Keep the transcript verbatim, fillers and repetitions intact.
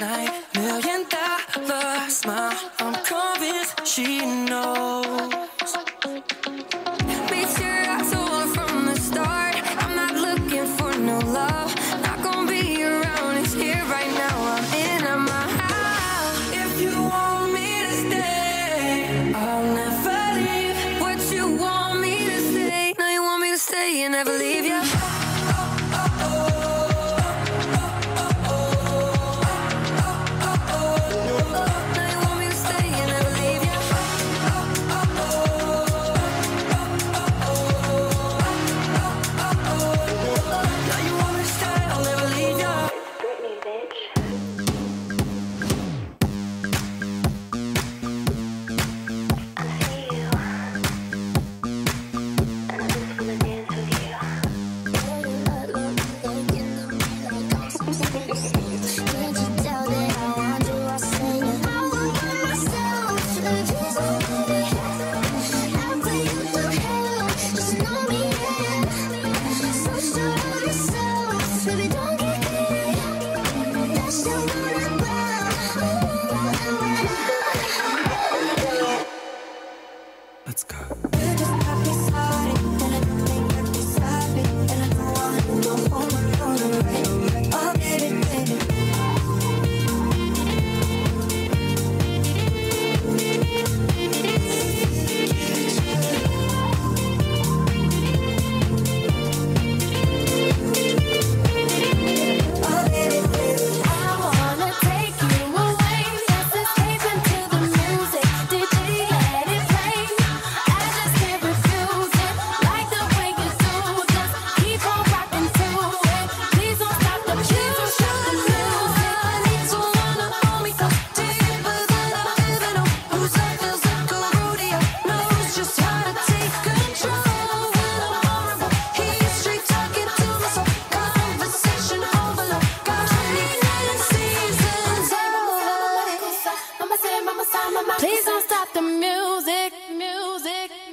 last night. Million dollar smile, I'm convinced she knows. Bitch, you're out to one from the start. I'm not looking for no love. Not gonna be around, it's here right now. I'm in, I'm out. If you want me to stay, I'll never leave. What you want me to say? Now you want me to stay and never leave ya. Please don't stop the music, music.